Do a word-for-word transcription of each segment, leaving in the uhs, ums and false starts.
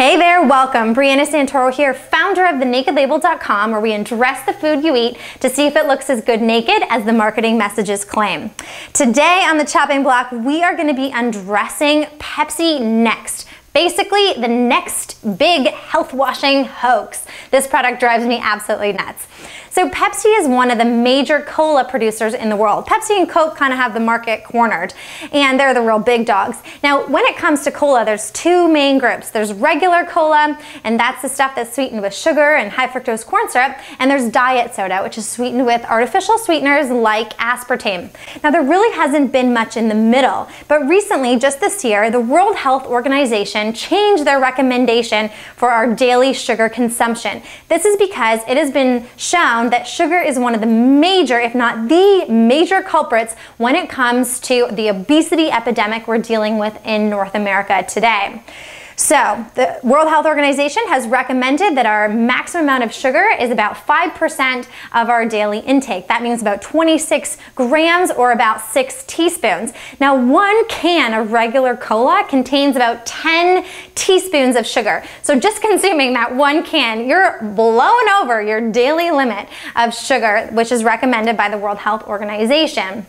Hey there, welcome. Brianna Santoro here, founder of the naked label dot com, where we address the food you eat to see if it looks as good naked as the marketing messages claim. Today on the chopping block, we are going to be undressing Pepsi Next. Basically, the next big health washing hoax. This product drives me absolutely nuts. So Pepsi is one of the major cola producers in the world. Pepsi and Coke kind of have the market cornered, and they're the real big dogs. Now, when it comes to cola, there's two main groups. There's regular cola, and that's the stuff that's sweetened with sugar and high fructose corn syrup, and there's diet soda, which is sweetened with artificial sweeteners like aspartame. Now, there really hasn't been much in the middle, but recently, just this year, the World Health Organization changed their recommendation for our daily sugar consumption. This is because it has been shown that sugar is one of the major, if not the major culprits when it comes to the obesity epidemic we're dealing with in North America today. So the World Health Organization has recommended that our maximum amount of sugar is about five percent of our daily intake. That means about twenty-six grams or about six teaspoons. Now, one can of regular cola contains about ten teaspoons of sugar. So just consuming that one can, you're blown over your daily limit of sugar, which is recommended by the World Health Organization.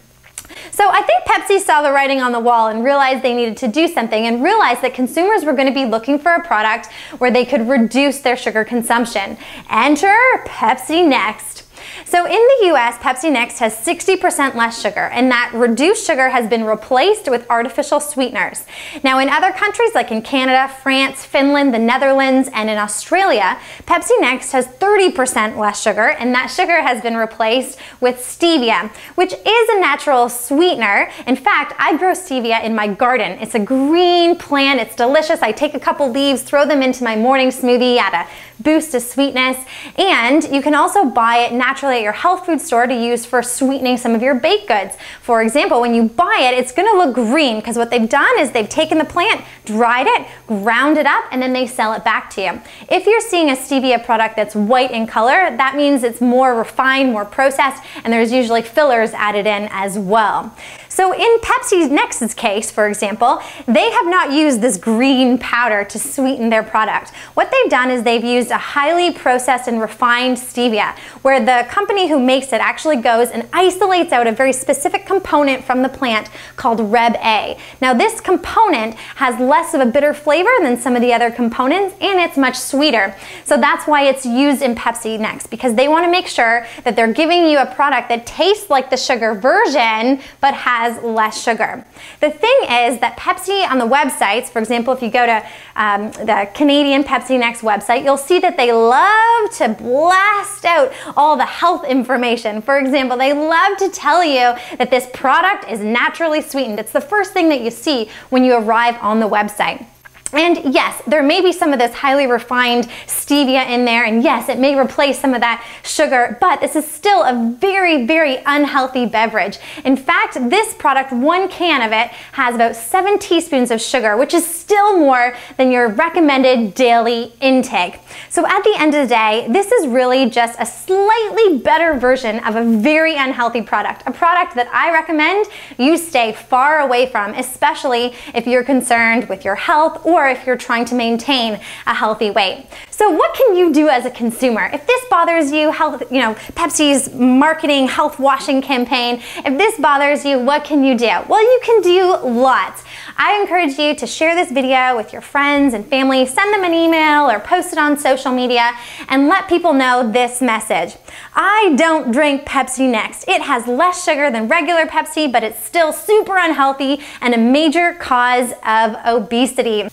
So I think Pepsi saw the writing on the wall and realized they needed to do something, and realized that consumers were going to be looking for a product where they could reduce their sugar consumption. Enter Pepsi Next. So in the U S, Pepsi Next has sixty percent less sugar, and that reduced sugar has been replaced with artificial sweeteners. Now, in other countries like in Canada, France, Finland, the Netherlands, and in Australia, Pepsi Next has thirty percent less sugar, and that sugar has been replaced with stevia, which is a natural sweetener. In fact, I grow stevia in my garden. It's a green plant. It's delicious. I take a couple leaves, throw them into my morning smoothie, add a boost of sweetness, and you can also buy it naturally at your health food store to use for sweetening some of your baked goods. For example, when you buy it, it's going to look green because what they've done is they've taken the plant, dried it, ground it up, and then they sell it back to you. If you're seeing a stevia product that's white in color, that means it's more refined, more processed, and there's usually fillers added in as well. So in Pepsi Next's case, for example, they have not used this green powder to sweeten their product. What they've done is they've used a highly processed and refined stevia, where the company who makes it actually goes and isolates out a very specific component from the plant called Reb A. Now, this component has less of a bitter flavor than some of the other components, and it's much sweeter. So that's why it's used in Pepsi Next, because they want to make sure that they're giving you a product that tastes like the sugar version, but has Has less sugar. The thing is that Pepsi on the websites, for example, if you go to um, the Canadian Pepsi Next website, you'll see that they love to blast out all the health information. For example, they love to tell you that this product is naturally sweetened. It's the first thing that you see when you arrive on the website. And yes, there may be some of this highly refined stevia in there, and yes, it may replace some of that sugar, but this is still a very, very unhealthy beverage. In fact, this product, one can of it, has about seven teaspoons of sugar, which is still more than your recommended daily intake. So at the end of the day, this is really just a slightly better version of a very unhealthy product, a product that I recommend you stay far away from, especially if you're concerned with your health or if you're trying to maintain a healthy weight. So what can you do as a consumer? If this bothers you, health, you know, Pepsi's marketing health washing campaign, if this bothers you, what can you do? Well, you can do lots. I encourage you to share this video with your friends and family, send them an email or post it on social media, and let people know this message. I don't drink Pepsi Next. It has less sugar than regular Pepsi, but it's still super unhealthy and a major cause of obesity.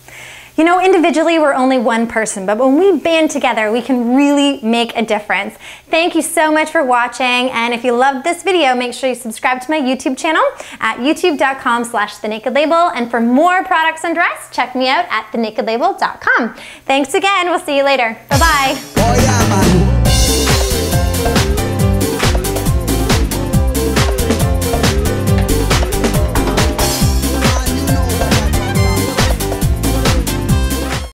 You know, individually, we're only one person, but when we band together, we can really make a difference. Thank you so much for watching, and if you loved this video, make sure you subscribe to my YouTube channel at youtube.com slash The Naked Label, and for more products undressed, check me out at the naked label dot com. Thanks again, we'll see you later. Bye-bye.